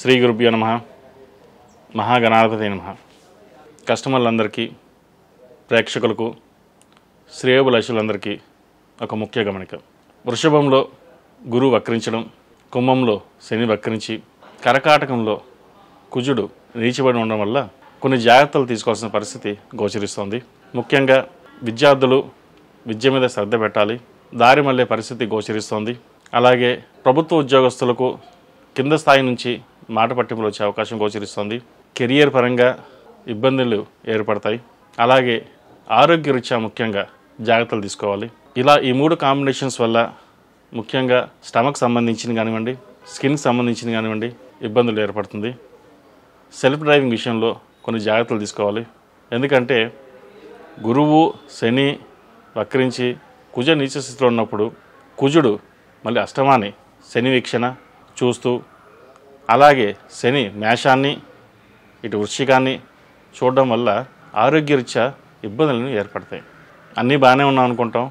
శ్రీ గురుభ్యో నమః మహాగణాధిపతి నమః కస్టమర్లందరికీ ప్రేక్షకులకు శ్రేయోభిలాషులందరికీ ఒక ముఖ్య గమనిక వృషభంలో గురువు వక్రించడం కుంభంలో శని వక్రించి కర్కాటకంలో కుజుడు నీచబడి ఉండడం వల్ల కొన్ని జాగ్రత్తలు తీసుకోవాల్సిన పరిస్థితి గోచరిస్తోంది ముఖ్యంగా విద్యార్థులు విద్య మీద శ్రద్ధ పెట్టాలి దారి మళ్ళే పరిస్థితి గోచరిస్తోంది అలాగే ప్రభుత్వ ఉద్యోగస్తులకు కింద స్థాయి నుంచి మాట పట్టింపులు వచ్చే అవకాశం గోచరిస్తుంది కెరియర్ పరంగా ఇబ్బందులు ఏర్పడతాయి అలాగే ఆరోగ్య రీత్యా ముఖ్యంగా జాగ్రత్తలు తీసుకోవాలి ఇలా ఈ మూడు కాంబినేషన్స్ వల్ల ముఖ్యంగా స్టమక్ సంబంధించిన కానివ్వండి స్కిన్కి సంబంధించిన కానివ్వండి ఇబ్బందులు ఏర్పడుతుంది సెల్ఫ్ డ్రైవింగ్ విషయంలో కొన్ని జాగ్రత్తలు తీసుకోవాలి ఎందుకంటే గురువు శని వక్రించి కుజ నీచ స్థితిలో ఉన్నప్పుడు కుజుడు మళ్ళీ అష్టమాని శని వీక్షణ చూస్తూ అలాగే శని మేషాన్ని ఇటు వృశ్చికాన్ని చూడడం వల్ల ఆరోగ్యరీత్యా ఇబ్బందులను ఏర్పడతాయి అన్నీ బాగానే ఉన్నాం అనుకుంటాం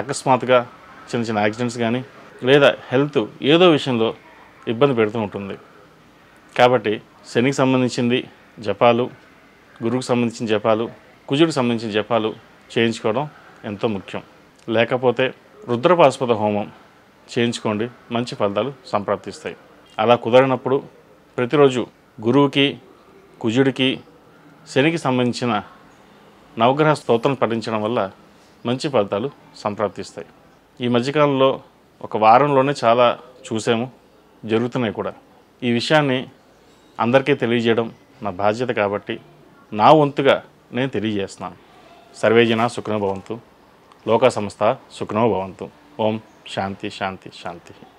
అకస్మాత్తుగా చిన్న చిన్న యాక్సిడెంట్స్ కానీ లేదా హెల్త్ ఏదో విషయంలో ఇబ్బంది పెడుతూ ఉంటుంది కాబట్టి శనికి సంబంధించింది జపాలు గురువుకు సంబంధించిన జపాలు కుజుడికి సంబంధించిన జపాలు చేయించుకోవడం ఎంతో ముఖ్యం లేకపోతే రుద్రపాశుపత హోమం చేయించుకోండి మంచి ఫలితాలు సంప్రాప్తిస్తాయి అలా కుదరనప్పుడు ప్రతిరోజు గురువుకి కుజుడికి శనికి సంబంధించిన నవగ్రహ స్తోత్రం పఠించడం వల్ల మంచి ఫలితాలు సంప్రాప్తిస్తాయి ఈ మధ్యకాలంలో ఒక వారంలోనే చాలా చూసాము జరుగుతున్నాయి కూడా ఈ విషయాన్ని అందరికీ తెలియజేయడం నా బాధ్యత కాబట్టి నా వంతుగా నేను తెలియజేస్తున్నాను సర్వేజన సుఖినో భవంతు లోక సంస్థ సుఖినో భవంతు ఓం శాంతి శాంతి శాంతి